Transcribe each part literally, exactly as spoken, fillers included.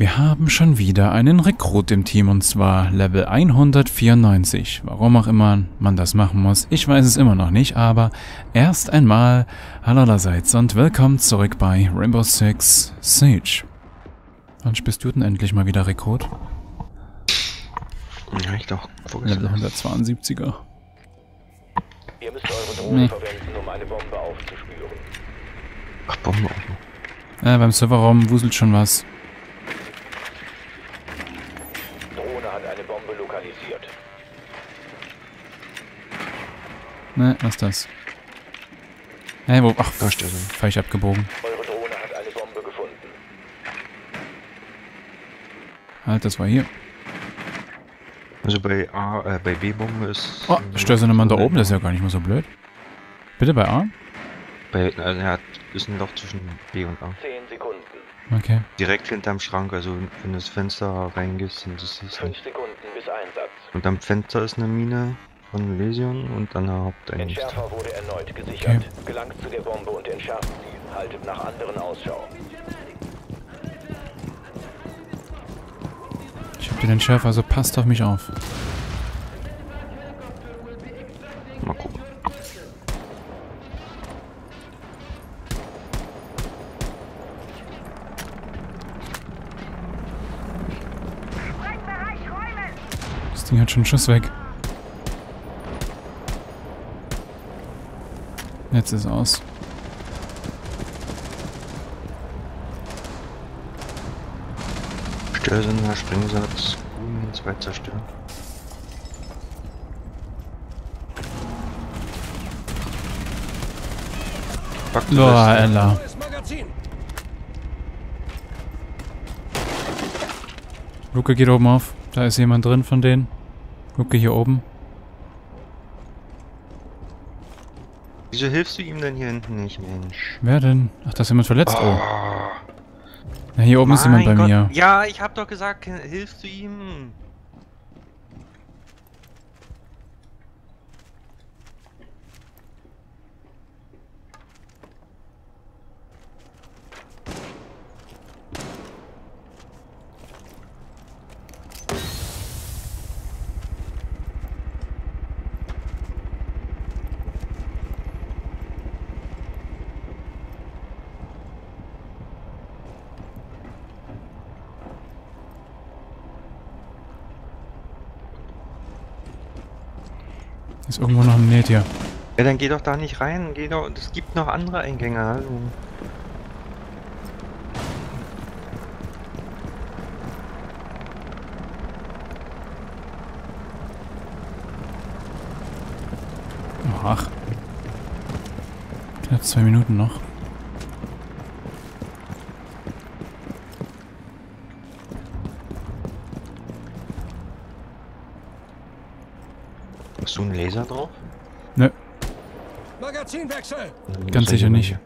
Wir haben schon wieder einen Rekrut im Team und zwar Level hundertvierundneunzig. Warum auch immer man das machen muss, ich weiß es immer noch nicht, aber erst einmal hallo allerseits und willkommen zurück bei Rainbow Six Siege. Wann bist du denn endlich mal wieder Rekrut? Ja, ich doch. Level hundertzweiundsiebziger. Ihr müsst eure Drohne nee. verwenden, um eine Bombe aufzuspüren. Ach, Bombe auch noch. Äh, beim Serverraum wuselt schon was. Ne, was ist das? Hey, wo? Ach, falsch abgebogen. Eure Drohne hat eine Bombe gefunden. Halt, das war hier. Also bei A, äh, bei B-Bombe ist... Oh, Störsinemann da oben, das ist ja gar nicht mal so blöd. Bitte bei A? Bei, also ja, ist ein Loch zwischen B und A. zehn Sekunden. Okay. Direkt hinterm Schrank, also wenn du das Fenster reingehst, dann siehst du es nicht. fünf Sekunden bis Einsatz. Und am Fenster ist eine Mine von Lesion und an der Haupteinrichtung. Entschärfer wurde erneut gesichert. Okay. Gelangt zu der Bombe und entschärft sie. Haltet nach anderen Ausschau. Ich hab den Entschärfer, also passt auf mich auf. Mal gucken. Das Ding hat schon einen Schuss weg. Jetzt ist aus. Störsender, Springsatz, Kuhn, zwei zerstören. Loa, Ella. Luke geht oben auf. Da ist jemand drin von denen. Luke hier oben. Wieso hilfst du ihm denn hier hinten nicht, Mensch? Wer denn? Ach, da ist jemand verletzt. Oh. Oh. Na, hier oben mein ist jemand bei Gott. Mir. Ja, ich hab doch gesagt, hilfst du ihm? Ist irgendwo noch ein Net hier. Ja, dann geh doch da nicht rein. Geh doch. Es gibt noch andere Eingänge. Also. Ach. Knapp zwei Minuten noch. Hast du einen Laser drauf? Nö. Magazinwechsel! Ganz sicher nicht.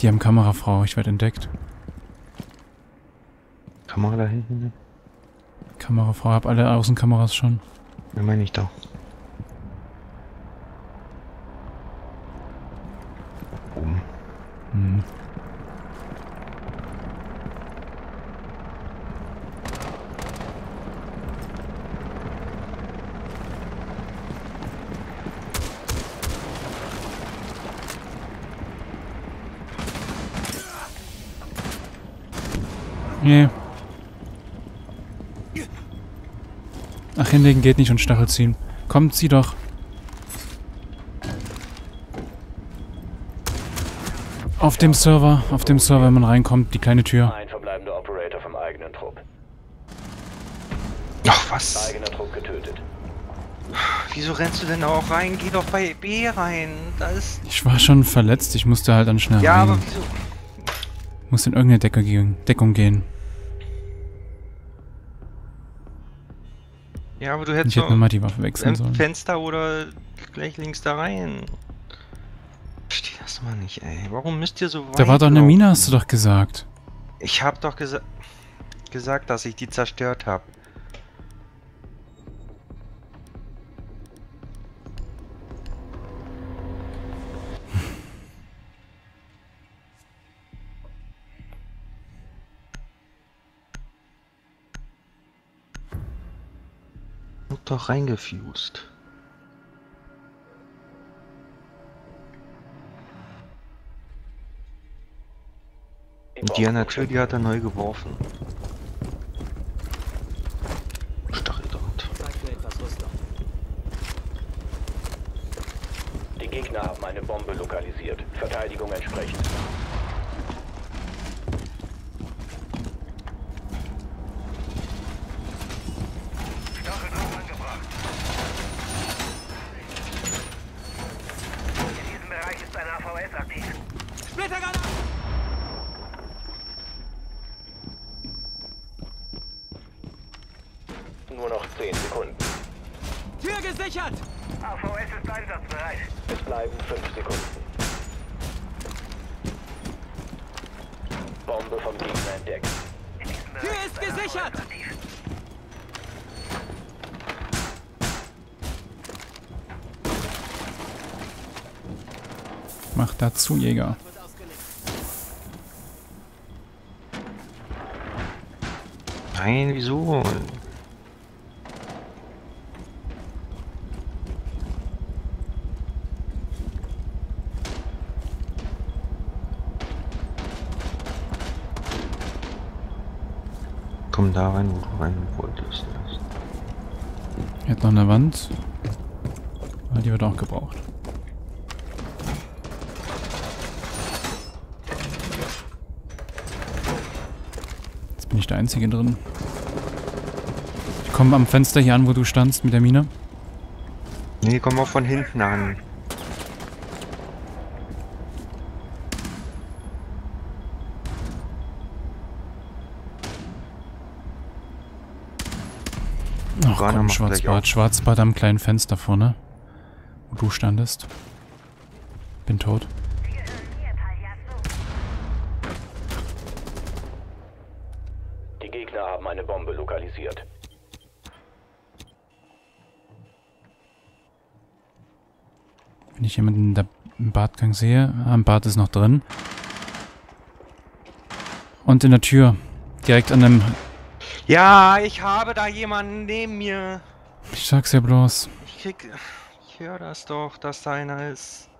Die haben Kamerafrau, ich werde entdeckt. Kamera da hinten? Ne? Kamerafrau, hab alle Außenkameras schon. Ja, meine ich doch. Oben. Hm. Nee. Ach, hinlegen geht nicht und Stachel ziehen. Kommt, zieh doch. Auf dem Server, auf dem Server, wenn man reinkommt, die kleine Tür. Ein verbleibender Operator vom eigenen Trupp. Ach, was? Eigener Trupp getötet. Wieso rennst du denn auch rein? Geh doch bei B rein. Da ist... Ich war schon verletzt, ich musste halt dann schnell ja, rein. Ja, aber wieso? Muss in irgendeine Deckung gehen. Deckung gehen. Ja, aber du hättest hätte nochmal die Waffe wechseln sollen. Fenster oder gleich links da rein. Verstehe das mal nicht, ey. Warum müsst ihr so weit Da war doch eine laufen? Mine, hast du doch gesagt. Ich hab doch gesa gesagt, dass ich die zerstört habe. Wird doch reingefused. Und die natürlich hat er neu geworfen. Stacheldraht. Die Gegner haben eine Bombe lokalisiert. Verteidigung entsprechend. Nur noch zehn Sekunden. Tür gesichert! A V S ist einsatzbereit. Es bleiben fünf Sekunden. Bombe vom Gegner entdeckt. Tür ist gesichert! Mach dazu, Jäger. Nein, wieso? Komm da rein, wo du rein wolltest. Er hat noch eine Wand. Die wird auch gebraucht. Jetzt bin ich der Einzige drin. Ich komme am Fenster hier an, wo du standst mit der Mine. Nee, komm mal von hinten an. Ach komm, Schwarzbart, Schwarzbart am kleinen Fenster vorne, wo du standest. Bin tot. Die Gegner haben eine Bombe lokalisiert. Wenn ich jemanden im Badgang sehe, am Bad ist noch drin. Und in der Tür, direkt an einem... Ja, ich habe da jemanden neben mir. Ich sag's ja bloß. Ich krieg... Ich höre das doch, dass da einer ist.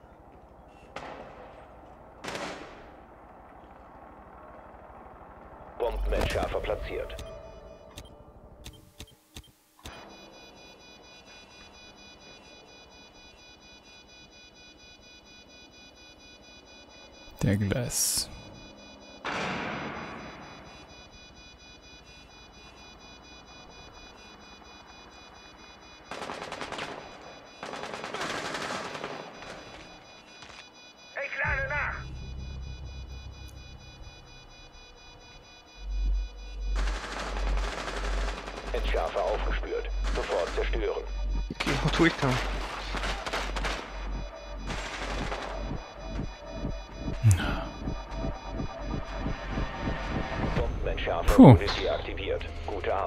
Bombenentschärfer platziert. Der Glass. Entschärfer aufgespürt. Sofort zerstören. Okay, wo tue ich da? Puh.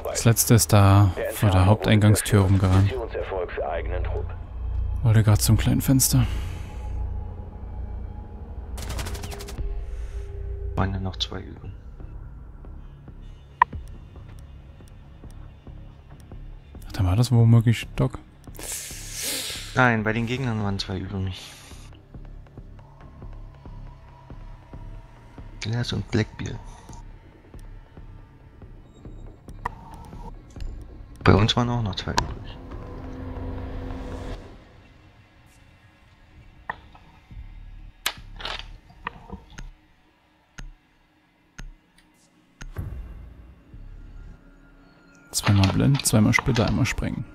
Das letzte ist da vor der Haupteingangstür rumgerannt. Wollte gerade zum kleinen Fenster. Meine noch zwei üben. Dann war das womöglich Doc. Nein, bei den Gegnern waren zwei über mich. Glass und Blackbeard. Bei uns waren auch noch zwei übrig. Zweimal Blend, zweimal Splitter, einmal sprengen.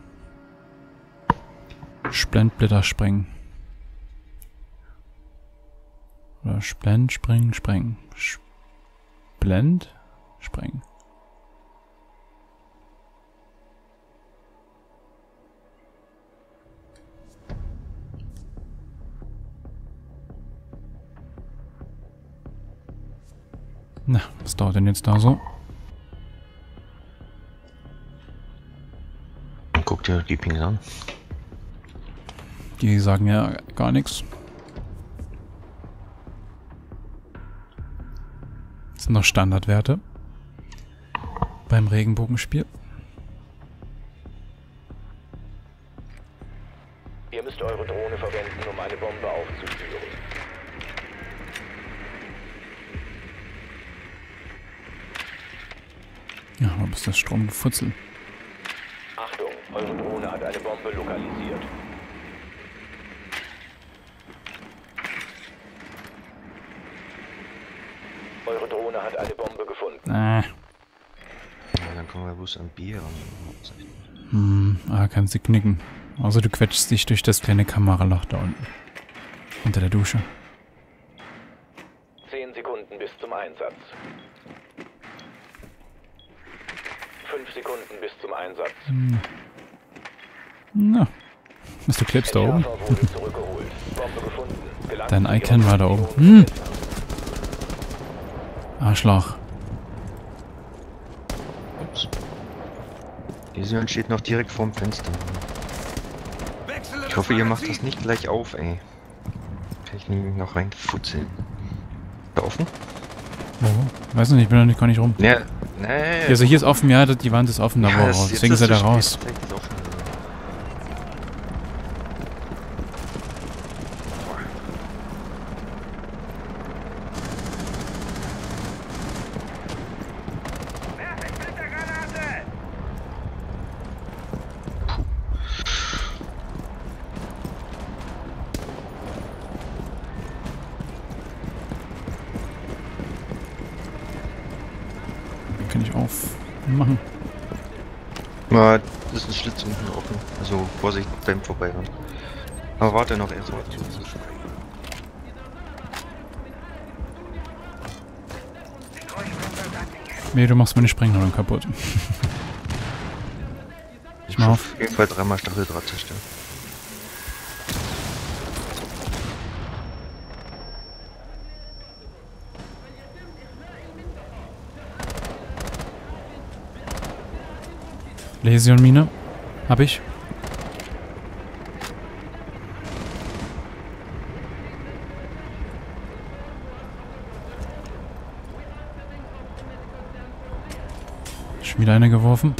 Splend, Splitter, sprengen. Oder Splend, sprengen, sprengen. Splend, sprengen. Na, was dauert denn jetzt da so? Guck dir die Pings an. Die sagen ja gar nichts. Das sind noch Standardwerte beim Regenbogenspiel. Ja, aber ist das Stromgefutzel. Achtung, eure Drohne hat eine Bombe lokalisiert. Eure Drohne hat eine Bombe gefunden. Ah. Ja, dann kommen wir bloß an Bier. Hm, ah, kannst du knicken. Außer du quetschst dich durch das kleine Kameraloch da unten. Unter der Dusche. Zehn Sekunden bis zum Einsatz. Fünf Sekunden bis zum Einsatz. Hm. Na. Bist du klebst da oben? Dein Icon war da oben. Hm. Arschloch. Ups. Lesion steht noch direkt vorm Fenster. Ich hoffe, ihr macht das nicht gleich auf, ey. Kann ich nämlich noch reinfutzeln. Da offen? Oh, weiß nicht, ich bin noch nicht, gar nicht rum. Nee, nee. Also hier ist offen, ja, die Wand ist offen, da ja, war raus. Deswegen ist er da raus. Kann ich aufmachen. Na, das ist ein Schlitz unten offen. Also Vorsicht beim Vorbeirennen. Aber warte noch erstmal. Nee, du machst meine Sprengladung kaputt. Ich mach auf. Auf jeden Fall dreimal Stacheldraht zerstören. Lesion Mine. Hab ich. Schon wieder eine geworfen.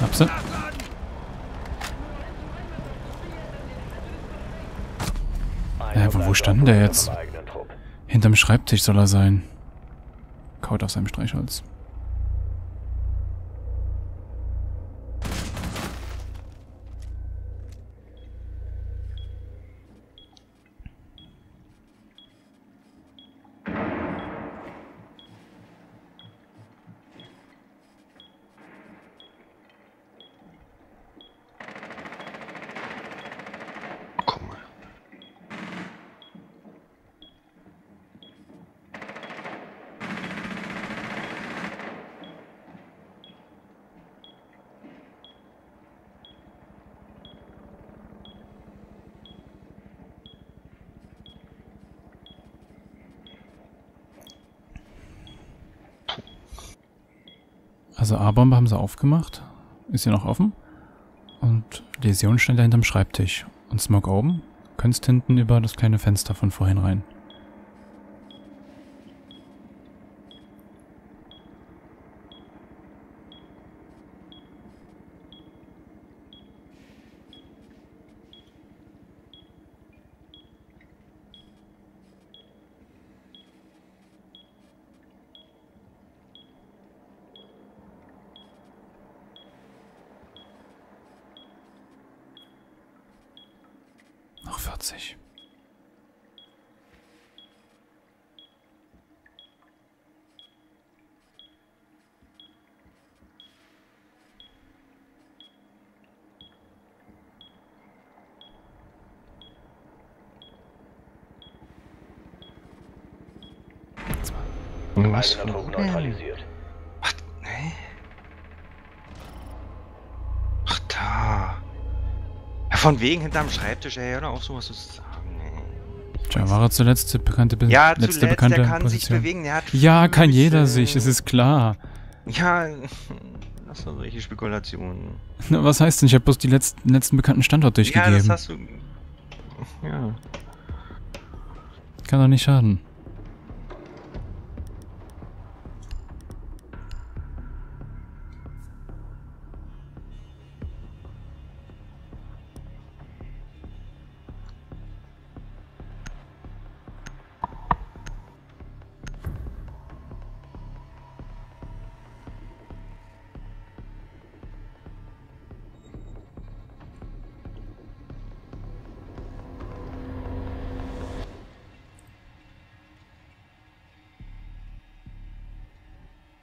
Hab sie. Äh, wo, wo stand der jetzt? Hinterm Schreibtisch soll er sein. Kaut auf seinem Streichholz. Also A-Bombe haben sie aufgemacht. Ist hier noch offen. Und Lesion stand da hinterm Schreibtisch. Und Smoke oben. Könntest hinten über das kleine Fenster von vorhin rein. Noch vierzig. Was für neutralisiert. Was? Nee? Ach da. Von wegen hinterm Schreibtisch, ey, hör doch auf, sowas zu sagen, ey. Tja, war er zuletzt die bekannte Be ja, letzte zuletzt, bekannte der kann Position. Sich bewegen, der hat ja, kann jeder äh, sich, das ist klar. Ja, das sind solche Spekulationen. Na, was heißt denn? Ich habe bloß den letzten, letzten bekannten Standort durchgegeben. Ja, das hast du... Ja. Kann doch nicht schaden.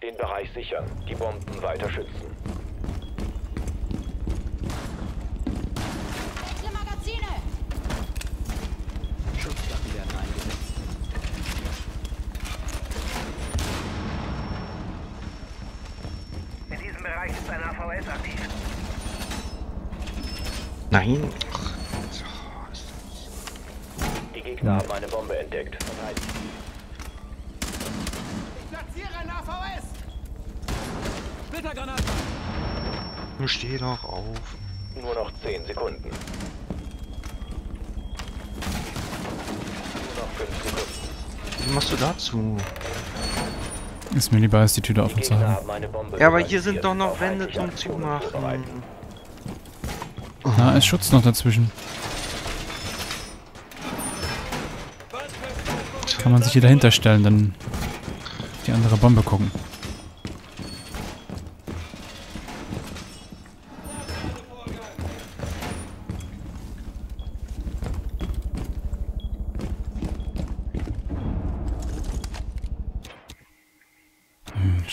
Den Bereich sichern, die Bomben weiter schützen. Alle Magazine! Schutzplatten werden eingesetzt. In diesem Bereich ist ein A V S aktiv. Nein. Die Gegner haben eine Bombe entdeckt. Nun steh doch auf. Nur noch zehn Sekunden. Nur noch fünf Sekunden. Wie machst du dazu? Ist mir lieber, als die Tür offen zu haben. Ja, aber hier sind doch noch Wände zum Zumachen. Na, ist Schutz noch dazwischen. Kann man sich hier dahinter stellen, dann die andere Bombe gucken.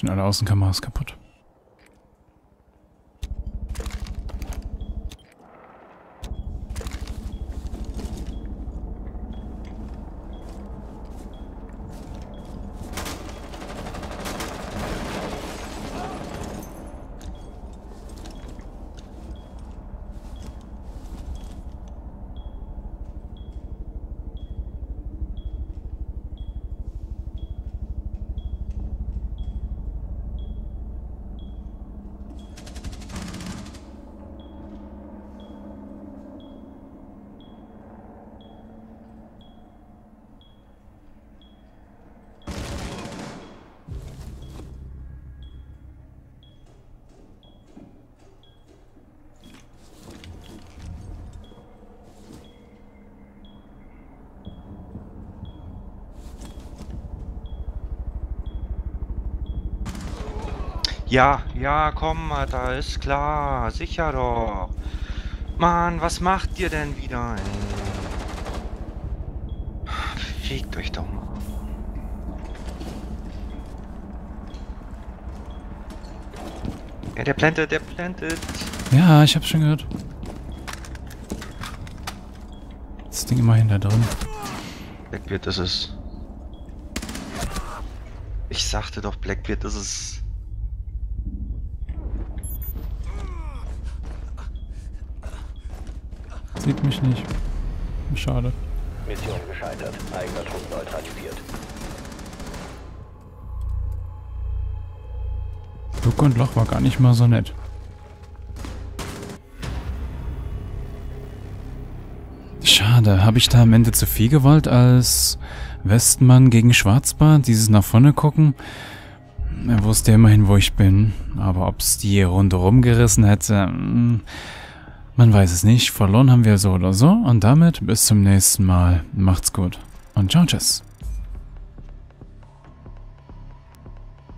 Alle Außenkameras kaputt. Ja, ja, komm, Alter, ist klar, sicher doch. Mann, was macht ihr denn wieder, ey? Fegt euch doch mal. Ja, der plantet, der plantet. Ja, ich hab's schon gehört. Das Ding immer hinter drin. Blackbeard ist es. Ich sagte doch, Blackbeard ist es. Sieht mich nicht. Schade. Mission gescheitert. Eigener Trupp neutralisiert. Luke und Loch war gar nicht mal so nett. Schade. Habe ich da am Ende zu viel Gewalt als Westmann gegen Schwarzbart? Dieses nach vorne gucken? Er wusste ja immerhin, wo ich bin. Aber ob es die Runde rumgerissen hätte... Man weiß es nicht, verloren haben wir so oder so und damit bis zum nächsten Mal. Macht's gut und ciao, tschüss.